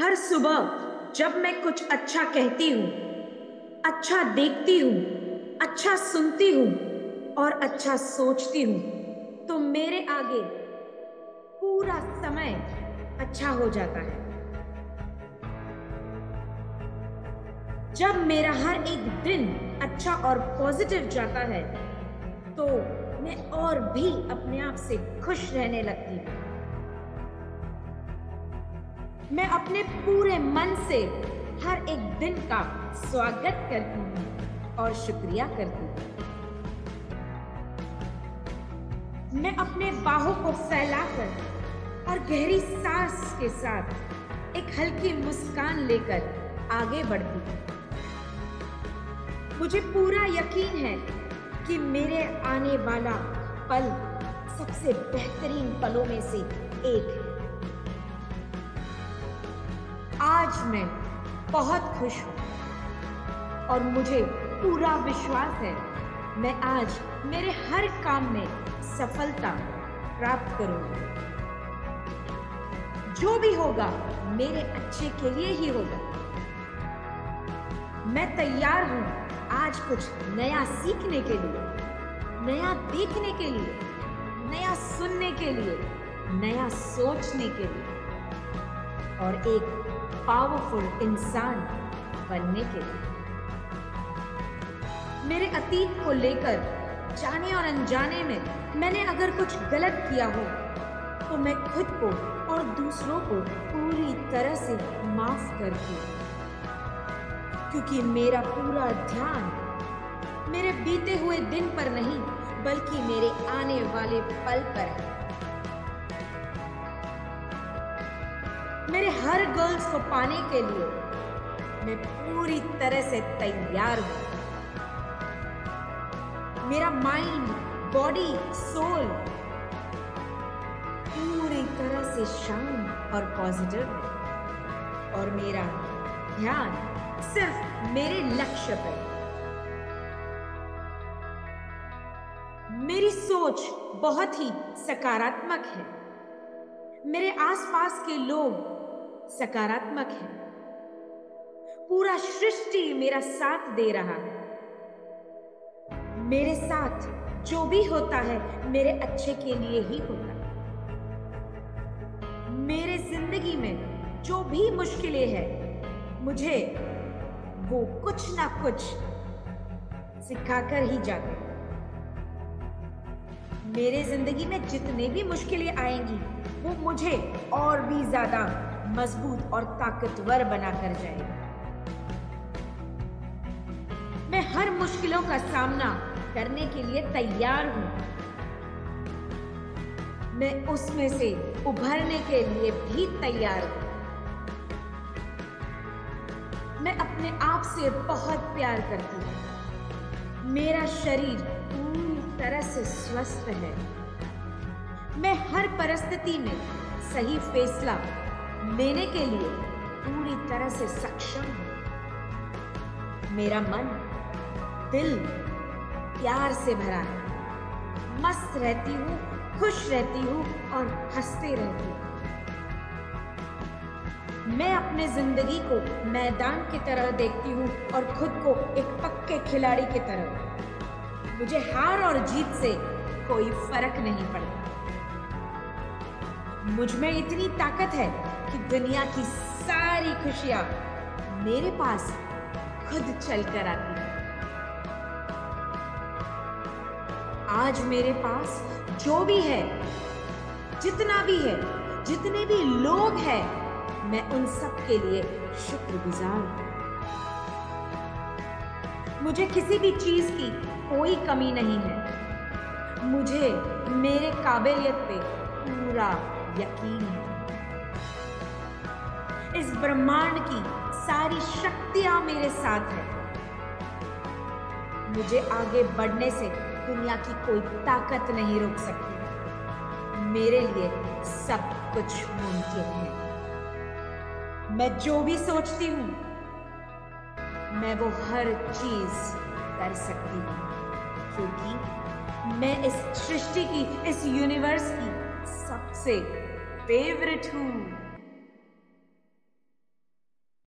हर सुबह जब मैं कुछ अच्छा कहती हूँ, अच्छा देखती हूँ, अच्छा सुनती हूँ और अच्छा सोचती हूँ तो मेरे आगे पूरा समय अच्छा हो जाता है। जब मेरा हर एक दिन अच्छा और पॉजिटिव जाता है तो मैं और भी अपने आप से खुश रहने लगती हूँ। मैं अपने पूरे मन से हर एक दिन का स्वागत करती हूँ और शुक्रिया करती हूँ। मैं अपने बाहों को फैलाकर और गहरी सांस के साथ एक हल्की मुस्कान लेकर आगे बढ़ती हूँ। मुझे पूरा यकीन है कि मेरे आने वाला पल सबसे बेहतरीन पलों में से एक है। आज मैं बहुत खुश हूँ और मुझे पूरा विश्वास है मैं आज मेरे हर काम में सफलता प्राप्त करूँगी। जो भी होगा मेरे अच्छे के लिए ही होगा। मैं तैयार हूँ आज कुछ नया सीखने के लिए, नया देखने के लिए, नया सुनने के लिए, नया सोचने के लिए और एक पावरफुल इंसान बनने के लिए। मेरे अतीत को लेकर जाने और अनजाने में मैंने अगर कुछ गलत किया हो तो मैं खुद को और दूसरों को पूरी तरह से माफ करती हूँ, क्योंकि मेरा पूरा ध्यान मेरे बीते हुए दिन पर नहीं बल्कि मेरे आने वाले पल पर है। मेरे हर गोल्स को पाने के लिए मैं पूरी तरह से तैयार हूँ। मेरा माइंड, बॉडी, सोल पूरी तरह से शांत और पॉजिटिव है और मेरा ध्यान सिर्फ मेरे लक्ष्य पर है। मेरी सोच बहुत ही सकारात्मक है। मेरे आसपास के लोग सकारात्मक है। पूरा सृष्टि मेरा साथ दे रहा है। मेरे साथ जो भी होता है मेरे अच्छे के लिए ही होता है। मेरे जिंदगी में जो भी मुश्किलें हैं मुझे वो कुछ ना कुछ सिखाकर ही जाते हैं। मेरे जिंदगी में जितने भी मुश्किलें आएंगी वो मुझे और भी ज्यादा मजबूत और ताकतवर बनाकर जाएगा। मैं हर मुश्किलों का सामना करने के लिए तैयार हूँ। मैं उसमें से उभरने के लिए भी तैयार हूँ। मैं अपने आप से बहुत प्यार करती हूँ। मेरा शरीर पूरी तरह से स्वस्थ है। मैं हर परिस्थिति में सही फैसला लेने के लिए पूरी तरह से सक्षम हूँ। मेरा मन, दिल प्यार से भरा है। मस्त रहती हूँ, खुश रहती हूँ और हंसते रहती हूँ। मैं अपने जिंदगी को मैदान की तरह देखती हूँ और खुद को एक पक्के खिलाड़ी की तरह। मुझे हार और जीत से कोई फर्क नहीं पड़ता। मुझ में इतनी ताकत है कि दुनिया की सारी खुशियां मेरे पास खुद चल कर आती है। आज मेरे पास जो भी है, जितना भी है, जितने भी लोग हैं, मैं उन सब के लिए शुक्रगुजार हूँ। मुझे किसी भी चीज की कोई कमी नहीं है। मुझे मेरे काबिलियत पे पूरा यकीन है। इस ब्रह्मांड की सारी शक्तियां मेरे साथ है। मुझे आगे बढ़ने से दुनिया की कोई ताकत नहीं रोक सकती। मेरे लिए सब कुछ मुमकिन है। मैं जो भी सोचती हूँ मैं वो हर चीज कर सकती हूँ, क्योंकि मैं इस सृष्टि की, इस यूनिवर्स की सबसे फेवरेट हूँ।